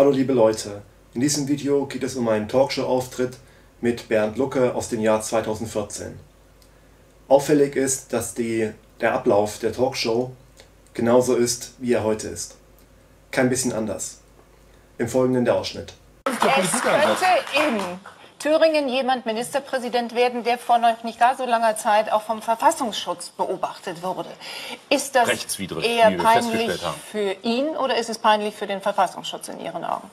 Hallo liebe Leute, in diesem Video geht es um einen Talkshow-Auftritt mit Bernd Lucke aus dem Jahr 2014. Auffällig ist, dass der Ablauf der Talkshow genauso ist, wie er heute ist. Kein bisschen anders. Im Folgenden der Ausschnitt. Es könnte in Thüringen jemand Ministerpräsident werden, der vor noch nicht gar so langer Zeit auch vom Verfassungsschutz beobachtet wurde. Ist das eher peinlich für ihn oder ist es peinlich für den Verfassungsschutz in Ihren Augen?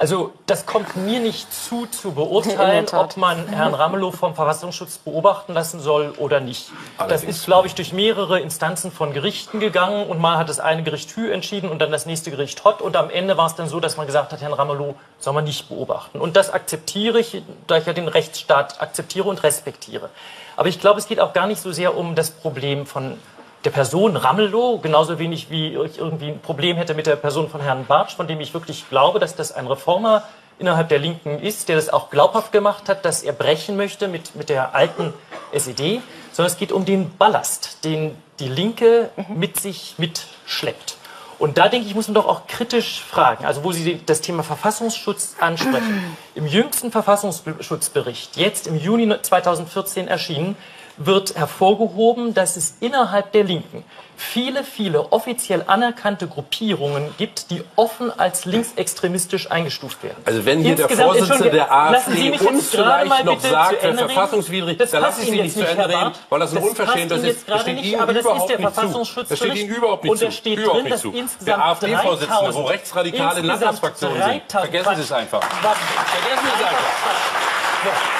Also das kommt mir nicht zu beurteilen, ob man Herrn Ramelow vom Verfassungsschutz beobachten lassen soll oder nicht. Allerdings. Das ist, glaube ich, durch mehrere Instanzen von Gerichten gegangen und mal hat das eine Gericht Hü entschieden und dann das nächste Gericht Hott und am Ende war es dann so, dass man gesagt hat, Herrn Ramelow soll man nicht beobachten. Und das akzeptiere ich, da ich ja den Rechtsstaat akzeptiere und respektiere. Aber ich glaube, es geht auch gar nicht so sehr um das Problem von der Person Ramelow, genauso wenig wie ich irgendwie ein Problem hätte mit der Person von Herrn Bartsch, von dem ich wirklich glaube, dass das ein Reformer innerhalb der Linken ist, der das auch glaubhaft gemacht hat, dass er brechen möchte mit der alten SED, sondern es geht um den Ballast, den die Linke mit sich mitschleppt. Und da, denke ich, muss man doch auch kritisch fragen, also wo Sie das Thema Verfassungsschutz ansprechen. Im jüngsten Verfassungsschutzbericht, jetzt im Juni 2014 erschienen, wird hervorgehoben, dass es innerhalb der Linken viele offiziell anerkannte Gruppierungen gibt, die offen als linksextremistisch eingestuft werden. Also wenn hier der Vorsitzende der AfD uns vielleicht noch sagt, wer verfassungswidrig ist, dann lasse ich Sie nicht zu Ende reden, weil das ein Unverschämtes ist. Das steht Ihnen überhaupt nicht zu. Das steht Ihnen überhaupt nicht zu. Und da steht drin, dass der AfD-Vorsitzende, wo rechtsradikale Landtagsfraktionen sind. Vergessen Sie es einfach. Vergessen Sie es einfach.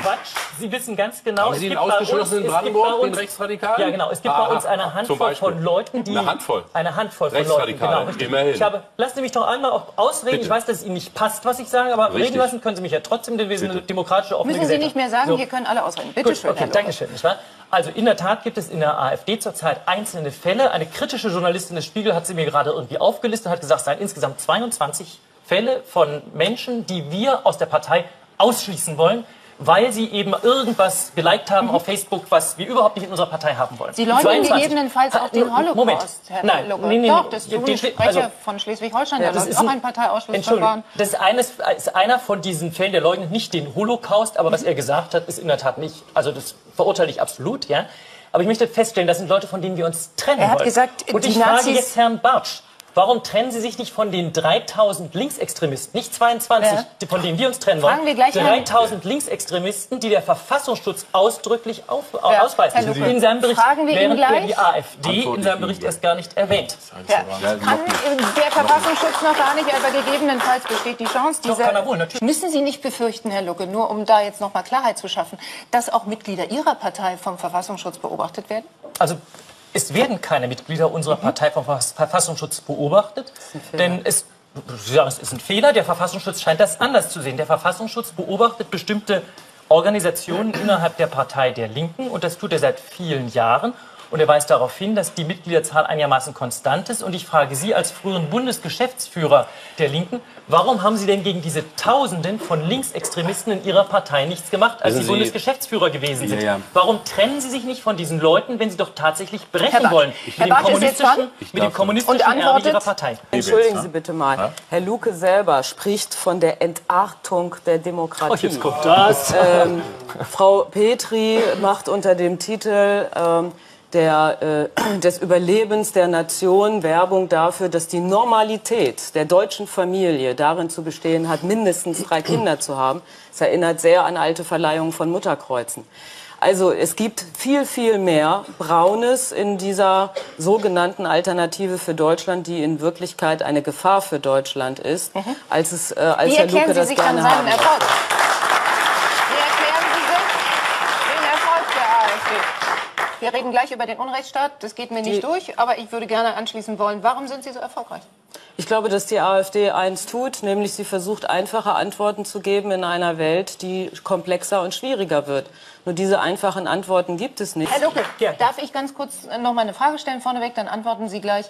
Quatsch. Sie wissen ganz genau, es gibt bei uns eine Handvoll von Leuten, die... Eine Handvoll? Eine Handvoll von Leuten, genau. Immerhin. Lassen Sie mich doch einmal ausreden. Bitte. Ich weiß, dass es Ihnen nicht passt, was ich sage, aber reden lassen können Sie mich ja trotzdem, denn wir sind eine demokratische, offene Gesellschaft. Müssen Sie nicht mehr sagen, so. Hier können alle ausreden. Bitte schön. Okay, danke schön. Also in der Tat gibt es in der AfD zurzeit einzelne Fälle. Eine kritische Journalistin des Spiegel hat sie mir gerade irgendwie aufgelistet und hat gesagt, es seien insgesamt 22 Fälle von Menschen, die wir aus der Partei ausschließen wollen, weil sie eben irgendwas geliked haben auf Facebook, was wir überhaupt nicht in unserer Partei haben wollen. Sie leugnen gegebenenfalls auch den Holocaust, Herr Lucke. Nein, doch, das tun die Sprecher von Schleswig-Holstein, ja, das ist auch ein Parteiausschlussverfahren. Das ist einer von diesen Fällen, der leugnet nicht den Holocaust, aber was er gesagt hat, ist in der Tat nicht, also das verurteile ich absolut, ja. Aber ich möchte feststellen, das sind Leute, von denen wir uns trennen wollen. Er hat gesagt, und ich frage jetzt Herrn Bartsch, warum trennen Sie sich nicht von den 3000 Linksextremisten, nicht 22, von denen wir uns trennen wollen, 3000 Linksextremisten, die der Verfassungsschutz ausdrücklich ausweist. In seinem Bericht, während die AfD in seinem Bericht erst gar nicht erwähnt. Kann der Verfassungsschutz noch gar nicht, aber gegebenenfalls besteht die Chance. Müssen Sie nicht befürchten, Herr Lucke, nur um da jetzt noch mal Klarheit zu schaffen, dass auch Mitglieder Ihrer Partei vom Verfassungsschutz beobachtet werden? Also es werden keine Mitglieder unserer Partei vom Verfassungsschutz beobachtet, denn es ist ein Fehler. Der Verfassungsschutz scheint das anders zu sehen. Der Verfassungsschutz beobachtet bestimmte Organisationen innerhalb der Partei der Linken und das tut er seit vielen Jahren. Und er weist darauf hin, dass die Mitgliederzahl einigermaßen konstant ist. Und ich frage Sie als früheren Bundesgeschäftsführer der Linken, warum haben Sie denn gegen diese Tausenden von Linksextremisten in Ihrer Partei nichts gemacht, als Sie Bundesgeschäftsführer gewesen sind? Ja. Warum trennen Sie sich nicht von diesen Leuten, wenn Sie doch tatsächlich brechen wollen mit dem kommunistischen Erbe Ihrer Partei? Entschuldigen Sie bitte mal, Herr Lucke selber spricht von der Entartung der Demokratie. Oh, jetzt kommt das. Frau Petry macht unter dem Titel... des Überlebens der Nation Werbung dafür, dass die Normalität der deutschen Familie darin zu bestehen hat, mindestens 3 Kinder zu haben. Das erinnert sehr an alte Verleihungen von Mutterkreuzen. Also es gibt viel mehr Braunes in dieser sogenannten Alternative für Deutschland, die in Wirklichkeit eine Gefahr für Deutschland ist, als es als Herr Lucke das gerne haben will. Wir reden gleich über den Unrechtsstaat, das geht mir nicht durch, aber ich würde gerne anschließen wollen, warum sind Sie so erfolgreich? Ich glaube, dass die AfD eins tut, nämlich sie versucht, einfache Antworten zu geben in einer Welt, die komplexer und schwieriger wird. Nur diese einfachen Antworten gibt es nicht. Herr Lucke, darf ich ganz kurz noch mal eine Frage stellen vorneweg, dann antworten Sie gleich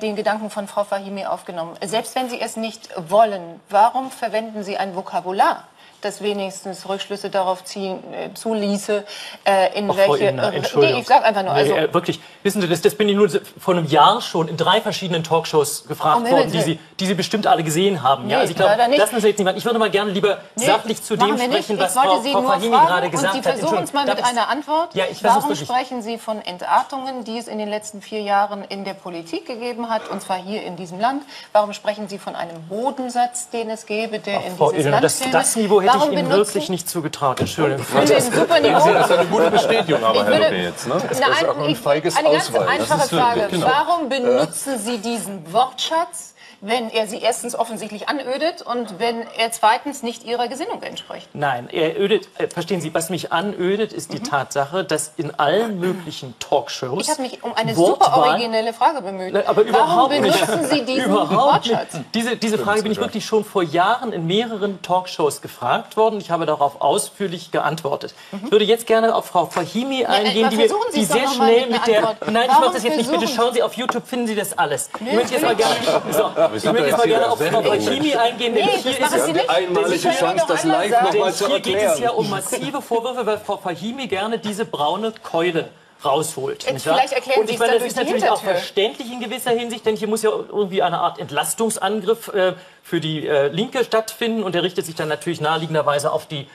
den Gedanken von Frau Fahimi aufgenommen. Selbst wenn Sie es nicht wollen, warum verwenden Sie ein Vokabular, das wenigstens Rückschlüsse darauf ziehen zuließe, in Och, welche... Entschuldigung. Nee, ich sag einfach nur... Also, wirklich, wissen Sie, das bin ich nur vor einem Jahr schon in 3 verschiedenen Talkshows gefragt worden, die Sie bestimmt alle gesehen haben. Nee, ja, also ich glaube, lassen Sie jetzt nicht machen. Ich würde mal gerne lieber sachlich zu dem sprechen, was Frau Fahimi gerade gesagt hat. Sie versuchen uns mal mit einer Antwort. Ja, warum sprechen Sie von Entartungen, die es in den letzten 4 Jahren in der Politik gegeben hat, und zwar hier in diesem Land? Warum sprechen Sie von einem Bodensatz, den es gäbe, der in dieses Land käme? Das Niveau hätte ich Ihnen wirklich nicht zugetraut. Entschuldigung. Das ist eine gute Bestätigung, aber Herr Lucke jetzt. Ne? Das ist auch ein feiges Ausweis. Eine ganz einfache Frage. Warum benutzen Sie diesen Wortschatz, wenn er Sie erstens offensichtlich anödet und wenn er zweitens nicht Ihrer Gesinnung entspricht? Nein, er ödet, verstehen Sie, was mich anödet, ist die Tatsache, dass in allen möglichen Talkshows... Ich habe mich um eine super originelle Frage bemüht. Aber warum benutzen Sie diesen Wortschatz? Diese Frage bin ich wirklich schon vor Jahren in mehreren Talkshows gefragt worden. Ich habe darauf ausführlich geantwortet. Ich würde jetzt gerne auf Frau Fahimi eingehen, die sehr schnell mit der... Nein, ich mache das jetzt nicht. Bitte schauen Sie auf YouTube, finden Sie das alles. Ich möchte jetzt mal gerne... Ich möchte jetzt mal gerne auf Frau Fahimi eingehen, denn hier ist die einmalige Chance, das live nochmal zu erklären. Hier geht es ja um massive Vorwürfe, weil Frau Fahimi gerne diese braune Keule rausholt. Nicht wahr? Und ich meine, das ist natürlich auch verständlich in gewisser Hinsicht, denn hier muss ja irgendwie eine Art Entlastungsangriff für die Linke stattfinden, und der richtet sich dann natürlich naheliegenderweise auf die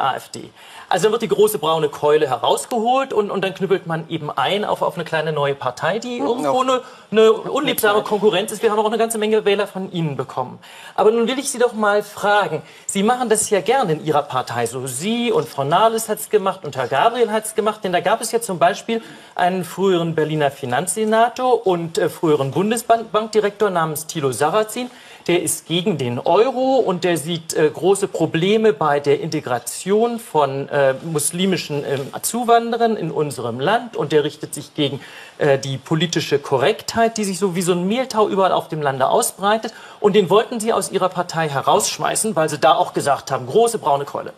AfD. Also dann wird die große braune Keule herausgeholt und dann knüppelt man eben ein auf eine kleine neue Partei, die irgendwo eine unliebsame Konkurrenz ist. Wir haben auch eine ganze Menge Wähler von Ihnen bekommen. Aber nun will ich Sie doch mal fragen. Sie machen das ja gerne in Ihrer Partei. So Sie und Frau Nahles hat es gemacht und Herr Gabriel hat es gemacht. Denn da gab es ja zum Beispiel einen früheren Berliner Finanzsenator und früheren Bundesbankdirektor namens Thilo Sarrazin. Der ist gegen den Euro und der sieht große Probleme bei der Integration von muslimischen Zuwanderern in unserem Land. Und der richtet sich gegen die politische Korrektheit, die sich so wie so ein Mehltau überall auf dem Lande ausbreitet. Und den wollten sie aus ihrer Partei herausschmeißen, weil sie da auch gesagt haben, große braune Keule.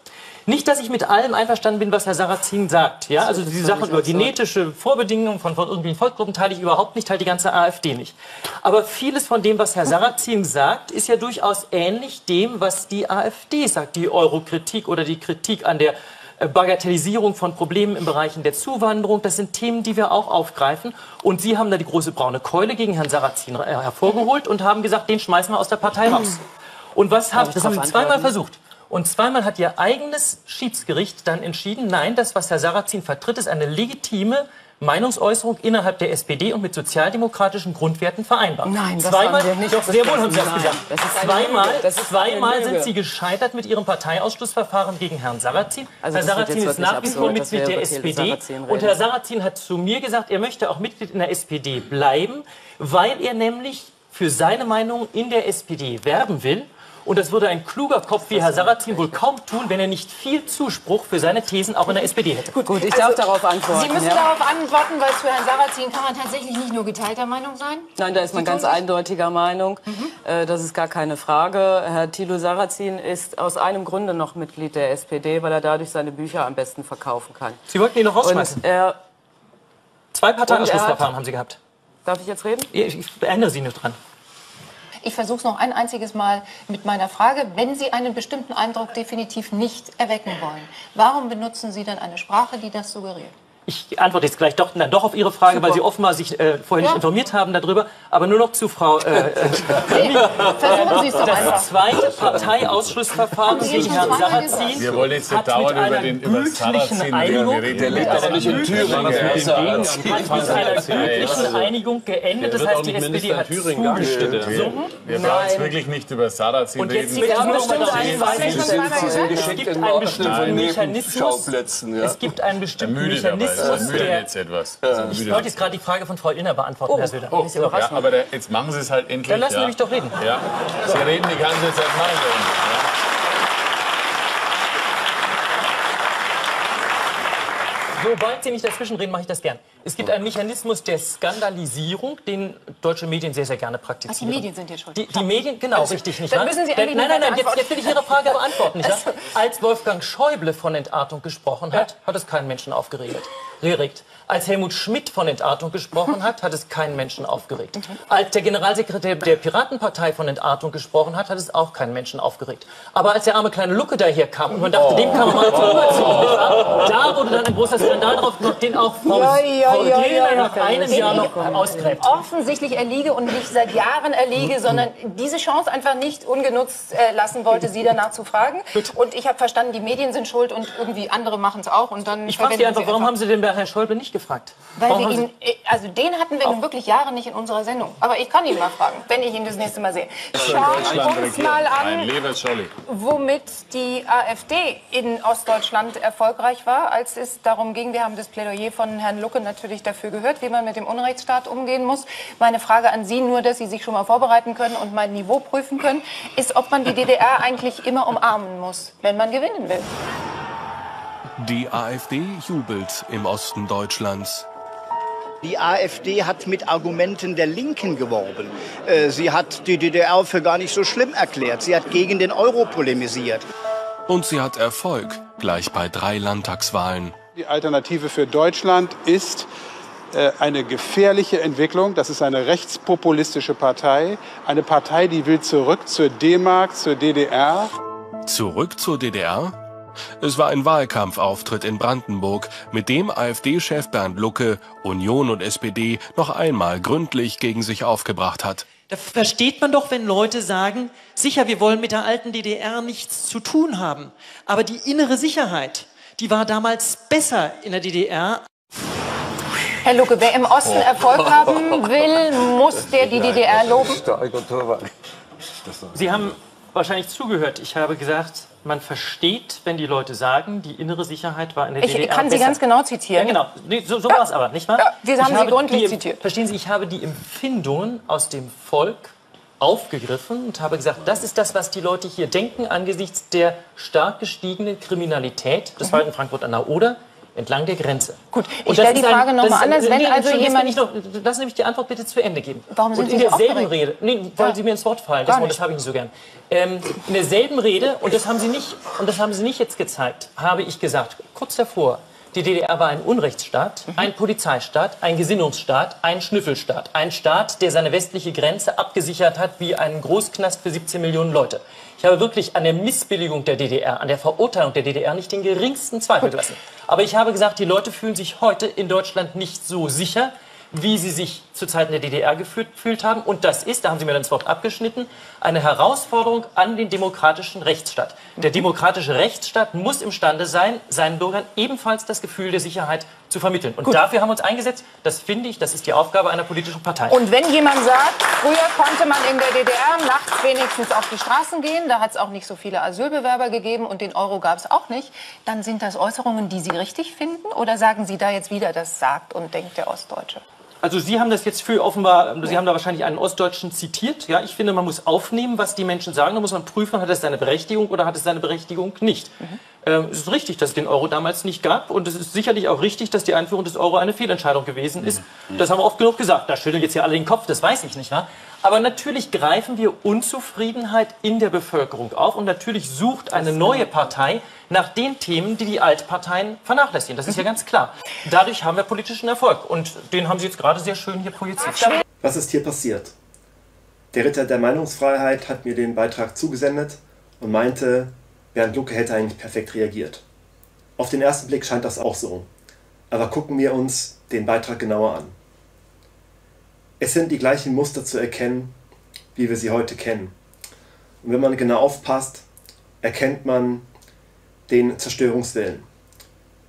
Nicht, dass ich mit allem einverstanden bin, was Herr Sarrazin sagt. Ja? Also die Sachen über genetische Vorbedingungen von irgendwelchen Volksgruppen teile ich überhaupt nicht, teile die ganze AfD nicht. Aber vieles von dem, was Herr Sarrazin sagt, ist ja durchaus ähnlich dem, was die AfD sagt. Die Eurokritik oder die Kritik an der Bagatellisierung von Problemen im Bereich der Zuwanderung, das sind Themen, die wir auch aufgreifen. Und Sie haben da die große braune Keule gegen Herrn Sarrazin hervorgeholt und haben gesagt, den schmeißen wir aus der Partei raus. Und was haben Sie zweimal versucht? Und zweimal hat Ihr eigenes Schiedsgericht dann entschieden, nein, das, was Herr Sarrazin vertritt, ist eine legitime Meinungsäußerung innerhalb der SPD und mit sozialdemokratischen Grundwerten vereinbar. Nein, das haben wir nicht. Doch, sehr wohl haben Sie das gesagt. Zweimal sind Sie gescheitert mit Ihrem Parteiausschlussverfahren gegen Herrn Sarrazin. Also Herr Sarrazin ist nach wie vor Mitglied der SPD. Und Herr Sarrazin hat zu mir gesagt, er möchte auch Mitglied in der SPD bleiben, weil er nämlich für seine Meinung in der SPD werben will. Und das würde ein kluger Kopf wie Herr Sarrazin wohl kaum tun, wenn er nicht viel Zuspruch für seine Thesen auch in der SPD hätte. Gut, ich darf darauf antworten. Sie müssen darauf antworten, weil für Herrn Sarrazin kann man tatsächlich nicht nur geteilter Meinung sein. Nein, da ist man ganz eindeutiger Meinung. Das ist gar keine Frage. Herr Thilo Sarrazin ist aus einem Grunde noch Mitglied der SPD, weil er dadurch seine Bücher am besten verkaufen kann. Sie wollten ihn noch rausschmeißen. 2 Parteiausschlussverfahren haben Sie gehabt. Darf ich jetzt reden? Ich erinnere Sie nicht dran. Ich versuche es noch ein einziges Mal mit meiner Frage. Wenn Sie einen bestimmten Eindruck definitiv nicht erwecken wollen, warum benutzen Sie dann eine Sprache, die das suggeriert? Ich antworte jetzt gleich dann doch auf Ihre Frage, weil Sie offenbar sich vorher nicht informiert haben darüber. Aber nur noch zu Frau Fahimi. Versuchen Sie es doch einfach. Das zweite Parteiausschlussverfahren gegen Herrn Sarrazin. Wir wollen jetzt nicht dauernd über Sarrazin reden. Der lebt aber nicht in Thüringen. Mit einer glücklichen Einigung geendet. Das heißt, die SPD hat zugestimmt. Wir brauchen jetzt wirklich nicht über Sarrazin reden. Und jetzt Es gibt einen bestimmten Mechanismus. Ich wollte jetzt gerade die Frage von Frau Illner beantworten, Herr Söder. Ja, aber jetzt machen Sie es halt endlich. Dann lassen Sie mich doch reden. Ja. Sie reden die ganze Zeit mal. Sobald Sie nicht dazwischen reden, mache ich das gern. Es gibt einen Mechanismus der Skandalisierung, den deutsche Medien sehr, sehr gerne praktizieren. Also die Medien sind jetzt schuld. Die Medien, genau, also, richtig, nicht wahr? Nein, jetzt will ich Ihre Frage beantworten, nicht wahr? Als Wolfgang Schäuble von Entartung gesprochen hat, hat es keinen Menschen aufgeregt. Als Helmut Schmidt von Entartung gesprochen hat, hat es keinen Menschen aufgeregt. Als der Generalsekretär der Piratenpartei von Entartung gesprochen hat, hat es auch keinen Menschen aufgeregt. Aber als der arme kleine Lucke daherkam und man dachte, dem kann man mal vorüberziehen, da wurde dann ein großer Skandal drauf gemacht, den auch nach einem Jahr noch ausgräbt. Offensichtlich erliege und nicht seit Jahren erliege, sondern diese Chance einfach nicht ungenutzt lassen wollte, Sie danach zu fragen. Und ich habe verstanden, die Medien sind schuld und irgendwie andere machen es auch. Und dann ich frage Sie einfach, warum haben Sie denn bei Herrn Schäuble nicht gefragt? Weil wir ihn, also den hatten wir nun wirklich Jahre nicht in unserer Sendung. Aber ich kann ihn mal fragen, wenn ich ihn das nächste Mal sehe. Schauen wir uns mal an, womit die AfD in Ostdeutschland erfolgreich war, als es darum ging, wir haben das Plädoyer von Herrn Lucke natürlich dafür gehört, wie man mit dem Unrechtsstaat umgehen muss. Meine Frage an Sie, nur dass Sie sich schon mal vorbereiten können und mein Niveau prüfen können, ist, ob man die DDR eigentlich immer umarmen muss, wenn man gewinnen will. Die AfD jubelt im Osten Deutschlands. Die AfD hat mit Argumenten der Linken geworben. Sie hat die DDR für gar nicht so schlimm erklärt. Sie hat gegen den Euro polemisiert. Und sie hat Erfolg, gleich bei 3 Landtagswahlen. Die Alternative für Deutschland ist eine gefährliche Entwicklung. Das ist eine rechtspopulistische Partei. Eine Partei, die will zurück zur D-Mark, zur DDR. Zurück zur DDR? Es war ein Wahlkampfauftritt in Brandenburg, mit dem AfD-Chef Bernd Lucke Union und SPD noch einmal gründlich gegen sich aufgebracht hat. Da versteht man doch, wenn Leute sagen, sicher, wir wollen mit der alten DDR nichts zu tun haben. Aber die innere Sicherheit, die war damals besser in der DDR. Herr Lucke, wer im Osten Erfolg haben will, muss der die DDR loben. Sie haben wahrscheinlich zugehört. Ich habe gesagt, man versteht, wenn die Leute sagen, die innere Sicherheit war in der DDR. Ich kann Sie besser. Ganz genau zitieren. Ja, genau. Nee, so war es aber, nicht wahr? Ja, wir haben Sie gründlich zitiert. Verstehen Sie, ich habe die Empfindungen aus dem Volk aufgegriffen und habe gesagt, das ist das, was die Leute hier denken angesichts der stark gestiegenen Kriminalität. Das war in Frankfurt an der Oder. Entlang der Grenze. Gut, ich stelle die Frage nochmal anders. Wenn also jemand nicht noch, lassen Sie mich die Antwort bitte zu Ende geben. Warum sind Sie in derselben Rede? Nee, weil Sie mir ins Wort fallen. Das habe ich nicht so gern. In derselben Rede, und das haben Sie nicht, jetzt gezeigt, habe ich gesagt, kurz davor, die DDR war ein Unrechtsstaat, ein Polizeistaat, ein Gesinnungsstaat, ein Schnüffelstaat. Ein Staat, der seine westliche Grenze abgesichert hat wie einen Großknast für 17 Millionen Leute. Ich habe wirklich an der Missbilligung der DDR, an der Verurteilung der DDR nicht den geringsten Zweifel gelassen. Aber ich habe gesagt, die Leute fühlen sich heute in Deutschland nicht so sicher, wie sie sich zu Zeiten der DDR gefühlt haben. Und das ist, da haben Sie mir dann das Wort abgeschnitten, eine Herausforderung an den demokratischen Rechtsstaat. Der demokratische Rechtsstaat muss imstande sein, seinen Bürgern ebenfalls das Gefühl der Sicherheit zu vermitteln. Und dafür haben wir uns eingesetzt. Das finde ich, das ist die Aufgabe einer politischen Partei. Und wenn jemand sagt, früher konnte man in der DDR nachts wenigstens auf die Straßen gehen, da hat es auch nicht so viele Asylbewerber gegeben und den Euro gab es auch nicht, dann sind das Äußerungen, die Sie richtig finden? Oder sagen Sie da jetzt wieder, das sagt und denkt der Ostdeutsche? Also Sie haben das jetzt für offenbar, Sie haben da wahrscheinlich einen Ostdeutschen zitiert. Ja, ich finde, man muss aufnehmen, was die Menschen sagen. Da muss man prüfen, hat es seine Berechtigung oder hat es seine Berechtigung nicht. Es ist richtig, dass es den Euro damals nicht gab. Und es ist sicherlich auch richtig, dass die Einführung des Euro eine Fehlentscheidung gewesen ist. Das haben wir oft genug gesagt. Da schütteln jetzt hier alle den Kopf, das weiß ich nicht, ne? Aber natürlich greifen wir Unzufriedenheit in der Bevölkerung auf. Und natürlich sucht eine neue Partei nach den Themen, die die Altparteien vernachlässigen. Das ist ja ganz klar. Dadurch haben wir politischen Erfolg. Und den haben Sie jetzt gerade sehr schön hier projiziert. Was ist hier passiert? Der Ritter der Meinungsfreiheit hat mir den Beitrag zugesendet und meinte, Bernd Lucke hätte eigentlich perfekt reagiert. Auf den ersten Blick scheint das auch so. Aber gucken wir uns den Beitrag genauer an. Es sind die gleichen Muster zu erkennen, wie wir sie heute kennen. Und wenn man genau aufpasst, erkennt man den Zerstörungswillen,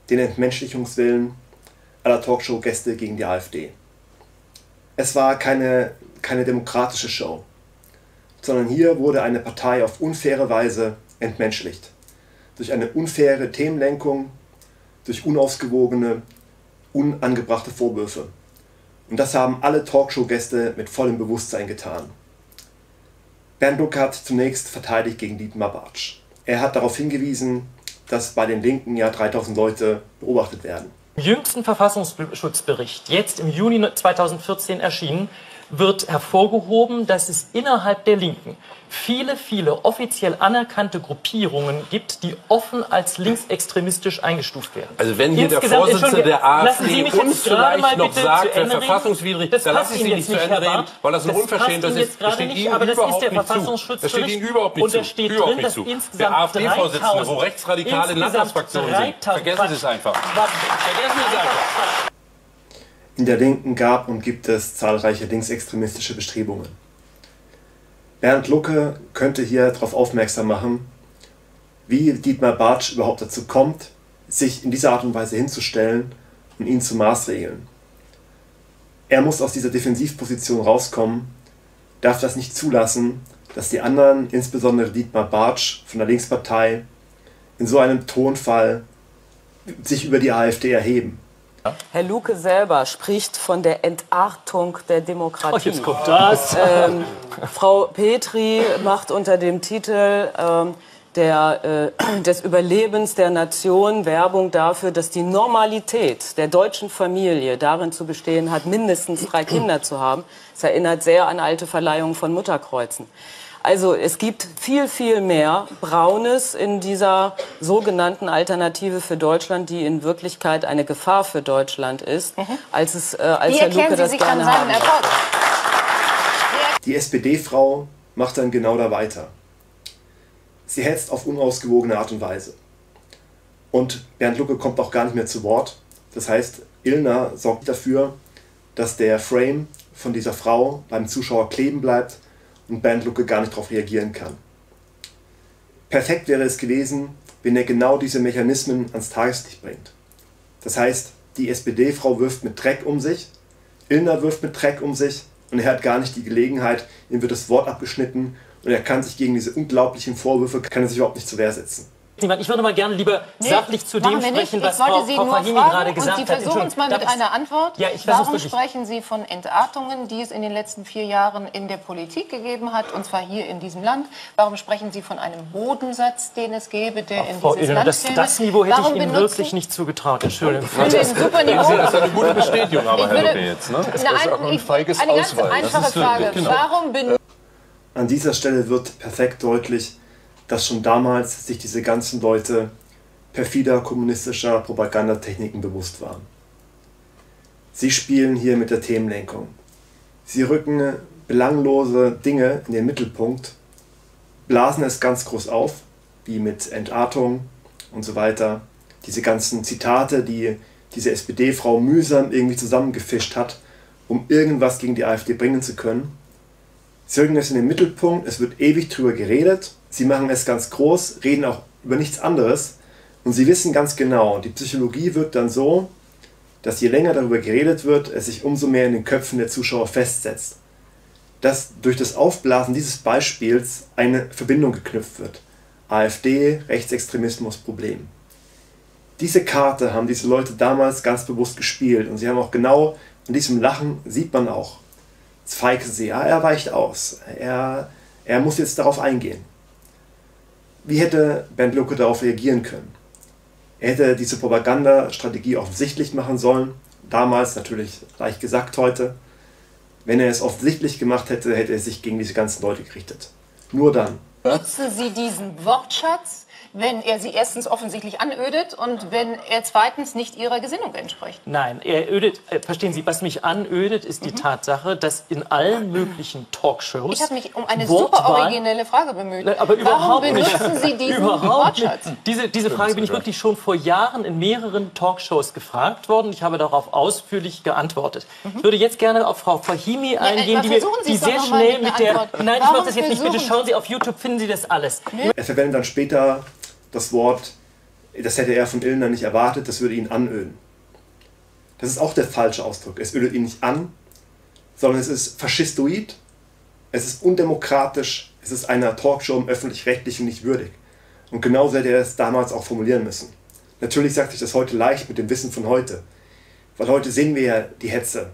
den Entmenschlichungswillen aller Talkshow-Gäste gegen die AfD. Es war keine demokratische Show, sondern hier wurde eine Partei auf unfaire Weise entmenschlicht. Durch eine unfaire Themenlenkung, durch unausgewogene, unangebrachte Vorwürfe. Und das haben alle Talkshow-Gäste mit vollem Bewusstsein getan. Bernd Lucke hat zunächst verteidigt gegen Dietmar Bartsch. Er hat darauf hingewiesen, dass bei den Linken ja 3000 Leute beobachtet werden. Im jüngsten Verfassungsschutzbericht, jetzt im Juni 2014 erschienen, wird hervorgehoben, dass es innerhalb der Linken viele, viele offiziell anerkannte Gruppierungen gibt, die offen als linksextremistisch eingestuft werden. Also wenn hier der Vorsitzende der AfD uns vielleicht noch sagt, wer verfassungswidrig ist, dann lasse ich Sie nicht zu Ende reden, weil das ein Unverständnis ist. Das steht Ihnen überhaupt nicht zu. Das steht Ihnen überhaupt nicht zu. Der AfD-Vorsitzende, wo Rechtsradikale in Landtagsfraktionen sind. Vergessen Sie es einfach. Vergessen Sie es einfach. In der Linken gab und gibt es zahlreiche linksextremistische Bestrebungen. Bernd Lucke könnte hier darauf aufmerksam machen, wie Dietmar Bartsch überhaupt dazu kommt, sich in dieser Art und Weise hinzustellen und ihn zu maßregeln. Er muss aus dieser Defensivposition rauskommen, darf das nicht zulassen, dass die anderen, insbesondere Dietmar Bartsch von der Linkspartei, in so einem Tonfall sich über die AfD erheben. Herr Lucke selber spricht von der Entartung der Demokratie. Oh, jetzt kommt das. Frau Petry macht unter dem Titel des Überlebens der Nation Werbung dafür, dass die Normalität der deutschen Familie darin zu bestehen hat, mindestens 3 Kinder zu haben. Das erinnert sehr an alte Verleihungen von Mutterkreuzen. Also es gibt viel, viel mehr Braunes in dieser sogenannten Alternative für Deutschland, die in Wirklichkeit eine Gefahr für Deutschland ist, als es als Herr Lucke das gerne haben will. Die SPD-Frau macht dann genau da weiter. Sie hetzt auf unausgewogene Art und Weise. Und Bernd Lucke kommt auch gar nicht mehr zu Wort. Das heißt, Illner sorgt dafür, dass der Frame von dieser Frau beim Zuschauer kleben bleibt, und Bernd Lucke gar nicht darauf reagieren kann. Perfekt wäre es gewesen, wenn er genau diese Mechanismen ans Tageslicht bringt. Das heißt, die SPD-Frau wirft mit Dreck um sich, Illner wirft mit Dreck um sich und er hat gar nicht die Gelegenheit, ihm wird das Wort abgeschnitten und er kann sich gegen diese unglaublichen Vorwürfe, kann er sich überhaupt nicht zur Wehr setzen. Ich würde mal gerne lieber sachlich zu dem sprechen, was Frau Fahimi gerade gesagt hat. Sie versuchen uns mal mit einer Antwort. Ja, warum sprechen Sie von Entartungen, die es in den letzten 4 Jahren in der Politik gegeben hat, und zwar hier in diesem Land? Warum sprechen Sie von einem Bodensatz, den es gäbe, der in dieses Land käme? Das Niveau hätte ich Ihnen wirklich nicht zugetraut. Entschuldigung. Das ist eine gute Bestätigung, aber Herr Lucke jetzt. Das ist ein feiges Auswahl. Eine ganz einfache Frage. Warum benutzt... An dieser Stelle wird perfekt deutlich, dass schon damals sich diese ganzen Leute perfider kommunistischer Propagandatechniken bewusst waren. Sie spielen hier mit der Themenlenkung. Sie rücken belanglose Dinge in den Mittelpunkt, blasen es ganz groß auf, wie mit Entartung und so weiter. Diese ganzen Zitate, die diese SPD-Frau mühsam irgendwie zusammengefischt hat, um irgendwas gegen die AfD bringen zu können. Sie rücken es in den Mittelpunkt, es wird ewig drüber geredet. Sie machen es ganz groß, reden auch über nichts anderes und sie wissen ganz genau, die Psychologie wirkt dann so, dass je länger darüber geredet wird, es sich umso mehr in den Köpfen der Zuschauer festsetzt. Dass durch das Aufblasen dieses Beispiels eine Verbindung geknüpft wird. AfD, Rechtsextremismus, Problem. Diese Karte haben diese Leute damals ganz bewusst gespielt und sie haben auch genau an diesem Lachen, sieht man auch. Jetzt feigen sie, ja, er weicht aus, er muss jetzt darauf eingehen. Wie hätte Bernd Lucke darauf reagieren können? Er hätte diese Propagandastrategie offensichtlich machen sollen, damals natürlich leicht gesagt, heute. Wenn er es offensichtlich gemacht hätte, hätte er sich gegen diese ganzen Leute gerichtet. Nur dann. Nutzen Sie diesen Wortschatz, wenn er sie erstens offensichtlich anödet und wenn er zweitens nicht ihrer Gesinnung entspricht. Nein, er ödet, verstehen Sie, was mich anödet, ist die Tatsache, dass in allen möglichen Talkshows... Ich habe mich um eine super originelle Frage bemüht. Aber überhaupt warum benutzen Sie diesen Wortschatz? Diese Frage bin ich wirklich schon vor Jahren in mehreren Talkshows gefragt worden. Ich habe darauf ausführlich geantwortet. Ich würde jetzt gerne auf Frau Fahimi eingehen, die sehr schnell mit der... Nein, ich mache das jetzt nicht. Bitte schauen Sie auf YouTube, finden Sie das alles. Er verwendet dann später... Das Wort, das hätte er von Illner nicht erwartet, das würde ihn anöden. Das ist auch der falsche Ausdruck. Es ödet ihn nicht an, sondern es ist faschistoid, es ist undemokratisch, es ist einer Talkshow im Öffentlich-Rechtlichen nicht würdig. Und genauso hätte er es damals auch formulieren müssen. Natürlich sagt sich das heute leicht mit dem Wissen von heute, weil heute sehen wir ja die Hetze.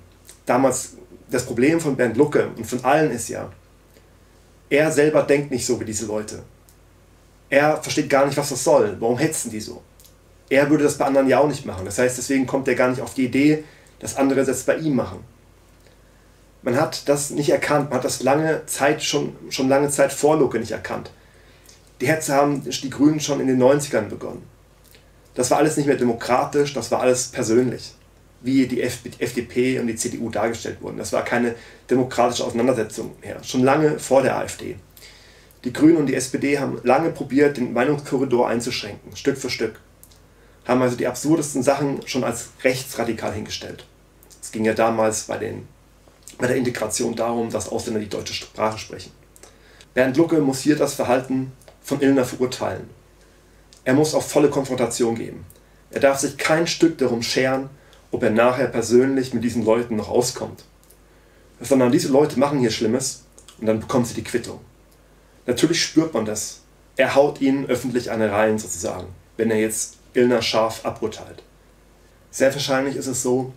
Damals, das Problem von Bernd Lucke und von allen ist ja, er selber denkt nicht so wie diese Leute. Er versteht gar nicht, was das soll. Warum hetzen die so? er würde das bei anderen ja auch nicht machen. Das heißt, deswegen kommt er gar nicht auf die Idee, dass andere das bei ihm machen. Man hat das nicht erkannt, man hat das lange Zeit schon lange Zeit vor Lucke nicht erkannt. Die Hetze haben die Grünen schon in den 90ern begonnen. Das war alles nicht mehr demokratisch, das war alles persönlich, wie die FDP und die CDU dargestellt wurden. Das war keine demokratische Auseinandersetzung mehr, schon lange vor der AfD. Die Grünen und die SPD haben lange probiert, den Meinungskorridor einzuschränken, Stück für Stück. Haben also die absurdesten Sachen schon als rechtsradikal hingestellt. Es ging ja damals bei der Integration darum, dass Ausländer die deutsche Sprache sprechen. Bernd Lucke muss hier das Verhalten von Illner verurteilen. Er muss auf volle Konfrontation geben. Er darf sich kein Stück darum scheren, ob er nachher persönlich mit diesen Leuten noch auskommt. Sondern diese Leute machen hier Schlimmes und dann bekommen sie die Quittung. Natürlich spürt man das. Er haut ihnen öffentlich eine rein sozusagen, wenn er jetzt Illner scharf aburteilt. Sehr wahrscheinlich ist es so,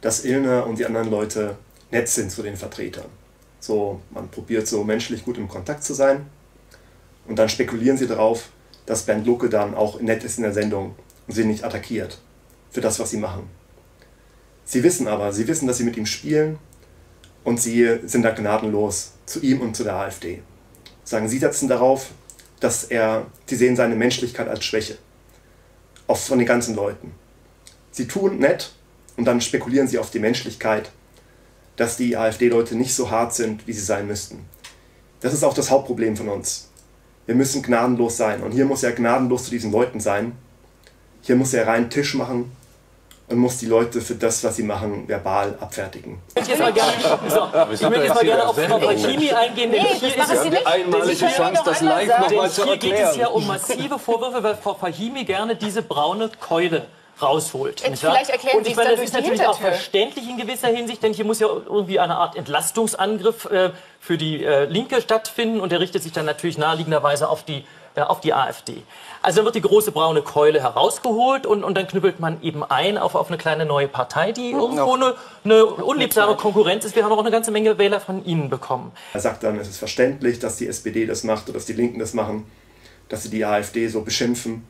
dass Illner und die anderen Leute nett sind zu den Vertretern. So, man probiert so menschlich gut im Kontakt zu sein und dann spekulieren sie darauf, dass Bernd Lucke dann auch nett ist in der Sendung und sie nicht attackiert für das, was sie machen. Sie wissen aber, dass sie mit ihm spielen und sie sind da gnadenlos zu ihm und zu der AfD. Sagen, sie setzen darauf, dass sie sehen seine Menschlichkeit als Schwäche, auch von den ganzen Leuten. Sie tun nett und dann spekulieren sie auf die Menschlichkeit, dass die AfD-Leute nicht so hart sind, wie sie sein müssten. Das ist auch das Hauptproblem von uns. Wir müssen gnadenlos sein. Und hier muss er gnadenlos zu diesen Leuten sein. Hier muss er reinen Tisch machen und muss die Leute für das, was sie machen, verbal abfertigen. Ich möchte jetzt mal gerne, auf Frau Fahimi eingehen, denn hier geht es ja um massive Vorwürfe, weil Frau Fahimi gerne diese braune Keule rausholt. Und ich meine, das ist natürlich auch verständlich in gewisser Hinsicht, denn hier muss ja irgendwie eine Art Entlastungsangriff für die Linke stattfinden und der richtet sich dann natürlich naheliegenderweise auf die AfD. Also dann wird die große braune Keule herausgeholt und dann knüppelt man eben ein auf eine kleine neue Partei, die irgendwo eine unliebsame Konkurrenz ist. Wir haben auch eine ganze Menge Wähler von Ihnen bekommen. Er sagt dann, es ist verständlich, dass die SPD das macht oder dass die Linken das machen, dass sie die AfD so beschimpfen.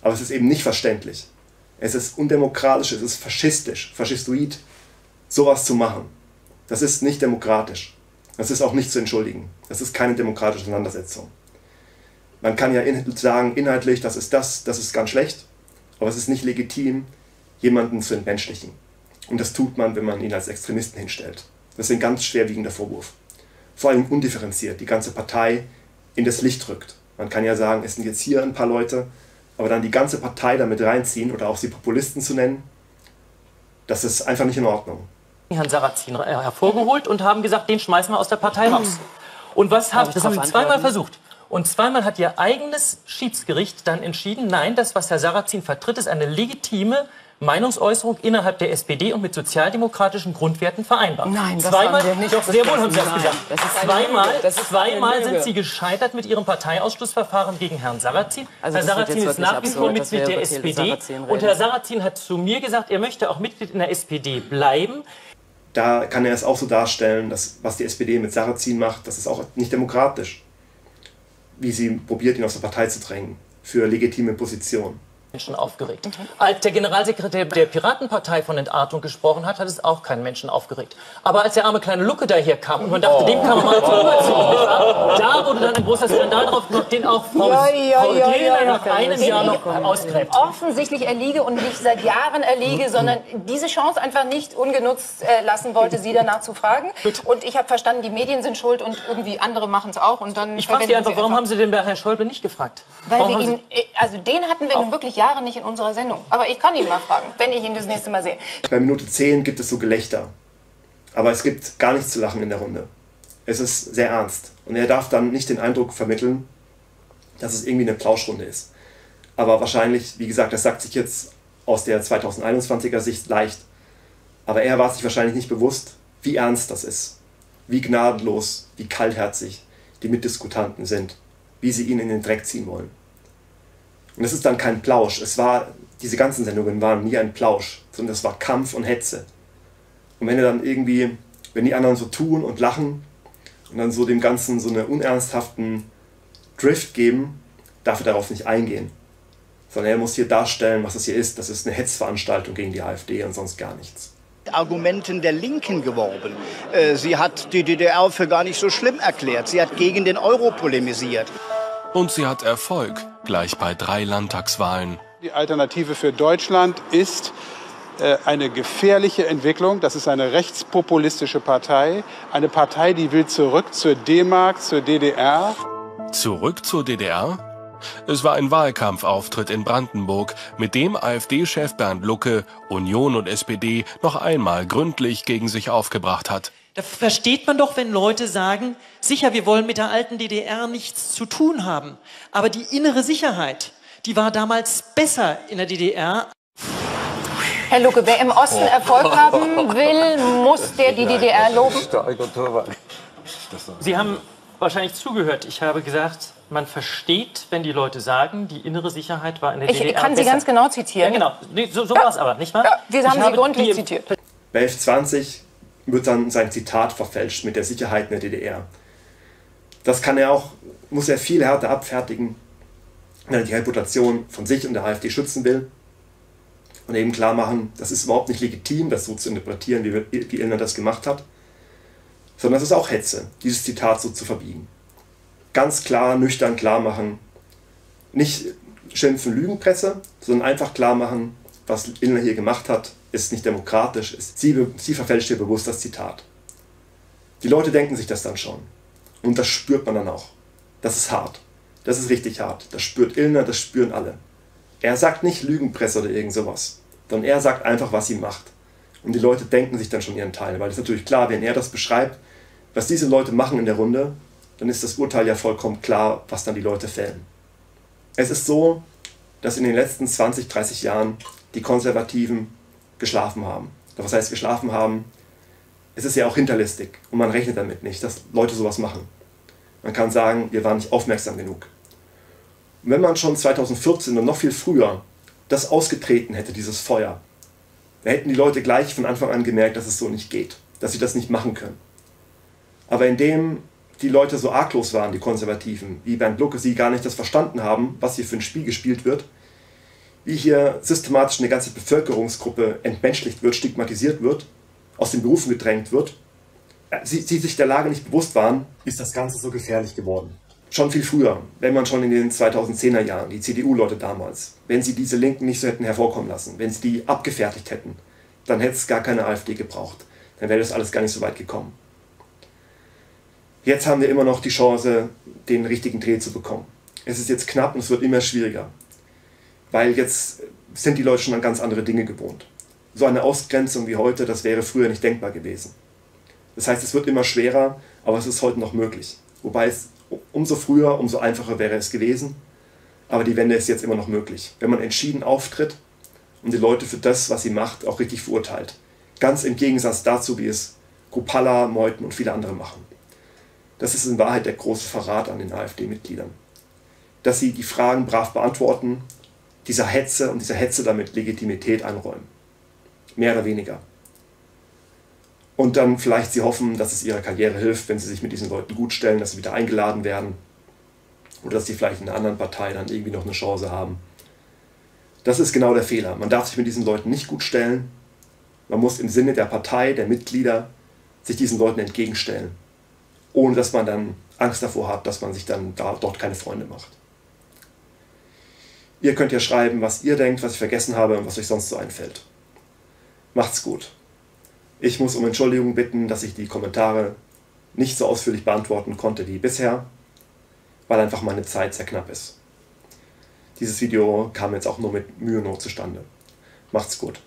Aber es ist eben nicht verständlich. Es ist undemokratisch, es ist faschistisch, faschistoid, sowas zu machen. Das ist nicht demokratisch. Das ist auch nicht zu entschuldigen. Das ist keine demokratische Auseinandersetzung. Man kann ja sagen, inhaltlich, das ist ganz schlecht, aber es ist nicht legitim, jemanden zu entmenschlichen. Und das tut man, wenn man ihn als Extremisten hinstellt. Das ist ein ganz schwerwiegender Vorwurf. Vor allem undifferenziert, die ganze Partei in das Licht rückt. Man kann ja sagen, es sind jetzt hier ein paar Leute, aber dann die ganze Partei damit reinziehen oder auch sie Populisten zu nennen, das ist einfach nicht in Ordnung. Herrn Sarrazin hervorgeholt und haben gesagt, den schmeißen wir aus der Partei raus. Und was haben, das haben sie zweimal versucht. Und zweimal hat ihr eigenes Schiedsgericht dann entschieden, nein, das, was Herr Sarrazin vertritt, ist eine legitime Meinungsäußerung innerhalb der SPD und mit sozialdemokratischen Grundwerten vereinbar. Nein, das haben wir nicht. Doch, sehr wohl haben Sie das gesagt. Zweimal sind Sie gescheitert mit Ihrem Parteiausschlussverfahren gegen Herrn Sarrazin. Also Herr Sarrazin ist nach wie vor Mitglied der SPD. Und Herr Sarrazin hat zu mir gesagt, er möchte auch Mitglied in der SPD bleiben. Da kann er es auch so darstellen, dass was die SPD mit Sarrazin macht, das ist auch nicht demokratisch. Wie sie probiert, ihn aus der Partei zu drängen für legitime Positionen. Menschen aufgeregt. Als der Generalsekretär der Piratenpartei von Entartung gesprochen hat, hat es auch keinen Menschen aufgeregt. Aber als der arme kleine Lucke daher kam und man dachte, dem kann man mal zu da wurde dann ein großer Skandal drauf gemacht, den auch Frau Illner nach einem Jahr noch ausgräbt. Offensichtlich erliege und nicht seit Jahren erliege, sondern diese Chance einfach nicht ungenutzt lassen wollte, sie danach zu fragen. Und ich habe verstanden, die Medien sind schuld und irgendwie andere machen es auch. Und dann ich frage Sie einfach, warum haben Sie denn Herrn Schäuble nicht gefragt? Weil wir ihn, also den hatten wir nun wirklich Jahre nicht in unserer Sendung. Aber ich kann ihn mal fragen, wenn ich ihn das nächste Mal sehe. Bei Minute 10 gibt es so Gelächter. Aber es gibt gar nichts zu lachen in der Runde. Es ist sehr ernst. Und er darf dann nicht den Eindruck vermitteln, dass es irgendwie eine Plauschrunde ist. Aber wahrscheinlich, wie gesagt, das sagt sich jetzt aus der 2021er Sicht leicht. Aber er war sich wahrscheinlich nicht bewusst, wie ernst das ist. Wie gnadenlos, wie kaltherzig die Mitdiskutanten sind. Wie sie ihn in den Dreck ziehen wollen. Und es ist dann kein Plausch. Diese ganzen Sendungen waren nie ein Plausch, sondern es war Kampf und Hetze. Und wenn er dann irgendwie, wenn die anderen so tun und lachen und dann so dem Ganzen so einen unernsthaften Drift geben, darf er darauf nicht eingehen. sondern er muss hier darstellen, was es hier ist. Das ist eine Hetzveranstaltung gegen die AfD und sonst gar nichts. Argumenten der Linken geworben. Sie hat die DDR für gar nicht so schlimm erklärt. Sie hat gegen den Euro polemisiert. Und sie hat Erfolg, gleich bei 3 Landtagswahlen. Die Alternative für Deutschland ist eine gefährliche Entwicklung. Das ist eine rechtspopulistische Partei. Eine Partei, die will zurück zur D-Mark, zur DDR. Zurück zur DDR? Es war ein Wahlkampfauftritt in Brandenburg, mit dem AfD-Chef Bernd Lucke Union und SPD noch einmal gründlich gegen sich aufgebracht hat. Da versteht man doch, wenn Leute sagen, sicher, wir wollen mit der alten DDR nichts zu tun haben. Aber die innere Sicherheit, die war damals besser in der DDR. Herr Lucke, wer im Osten Erfolg haben will, muss der die DDR loben. Sie haben wahrscheinlich zugehört. Ich habe gesagt, man versteht, wenn die Leute sagen, die innere Sicherheit war in der DDR. Ich kann Sie ganz genau zitieren. Ja, genau. So war es aber, nicht wahr? Ja, wir haben Sie gründlich zitiert. Bei 1120 wird dann sein Zitat verfälscht mit der Sicherheit in der DDR. Das kann er auch, muss er viel härter abfertigen, wenn er die Reputation von sich und der AfD schützen will. Und eben klar machen, das ist überhaupt nicht legitim, das so zu interpretieren, wie Illner das gemacht hat. Sondern es ist auch Hetze, dieses Zitat so zu verbiegen. Ganz klar, nüchtern klar machen. Nicht schimpfen Lügenpresse, sondern einfach klar machen, was Illner hier gemacht hat, ist nicht demokratisch. Sie verfälscht hier bewusst das Zitat. Die Leute denken sich das dann schon. Und das spürt man dann auch. Das ist hart. Das ist richtig hart. Das spürt Illner, das spüren alle. Er sagt nicht Lügenpresse oder irgend sowas, sondern er sagt einfach, was sie macht. Und die Leute denken sich dann schon ihren Teil, weil es ist natürlich klar, wenn er das beschreibt, was diese Leute machen in der Runde, dann ist das Urteil ja vollkommen klar, was dann die Leute fällen. Es ist so, dass in den letzten 20, 30 Jahren die Konservativen geschlafen haben. Was heißt geschlafen haben? Es ist ja auch hinterlistig und man rechnet damit nicht, dass Leute sowas machen. Man kann sagen, wir waren nicht aufmerksam genug. Und wenn man schon 2014 und noch viel früher das ausgetreten hätte, dieses Feuer, dann hätten die Leute gleich von Anfang an gemerkt, dass es so nicht geht, dass sie das nicht machen können. Aber indem die Leute so arglos waren, die Konservativen, wie Bernd Lucke, sie gar nicht das verstanden haben, was hier für ein Spiel gespielt wird, wie hier systematisch eine ganze Bevölkerungsgruppe entmenschlicht wird, stigmatisiert wird, aus den Berufen gedrängt wird, sie sich der Lage nicht bewusst waren, ist das Ganze so gefährlich geworden. Schon viel früher, wenn man schon in den 2010er Jahren, die CDU-Leute damals, wenn sie diese Linken nicht so hätten hervorkommen lassen, wenn sie die abgefertigt hätten, dann hätte es gar keine AfD gebraucht. Dann wäre das alles gar nicht so weit gekommen. Jetzt haben wir immer noch die Chance, den richtigen Dreh zu bekommen. Es ist jetzt knapp und es wird immer schwieriger, weil jetzt sind die Leute schon an ganz andere Dinge gewohnt. So eine Ausgrenzung wie heute, das wäre früher nicht denkbar gewesen. Das heißt, es wird immer schwerer, aber es ist heute noch möglich. Wobei es umso früher, umso einfacher wäre es gewesen. Aber die Wende ist jetzt immer noch möglich. Wenn man entschieden auftritt und die Leute für das, was sie macht, auch richtig verurteilt. Ganz im Gegensatz dazu, wie es Kupala, Meuthen und viele andere machen. Das ist in Wahrheit der große Verrat an den AfD-Mitgliedern. Dass sie die Fragen brav beantworten, dieser Hetze damit Legitimität einräumen. Mehr oder weniger. Und dann vielleicht sie hoffen, dass es ihrer Karriere hilft, wenn sie sich mit diesen Leuten gutstellen, dass sie wieder eingeladen werden. Oder dass sie vielleicht in einer anderen Partei dann irgendwie noch eine Chance haben. Das ist genau der Fehler. Man darf sich mit diesen Leuten nicht gutstellen. Man muss im Sinne der Partei, der Mitglieder, sich diesen Leuten entgegenstellen. Ohne dass man dann Angst davor hat, dass man sich dann dort keine Freunde macht. Ihr könnt ja schreiben, was ihr denkt, was ich vergessen habe und was euch sonst so einfällt. Macht's gut. Ich muss um Entschuldigung bitten, dass ich die Kommentare nicht so ausführlich beantworten konnte wie bisher, weil einfach meine Zeit sehr knapp ist. Dieses Video kam jetzt auch nur mit Mühe und Not zustande. Macht's gut.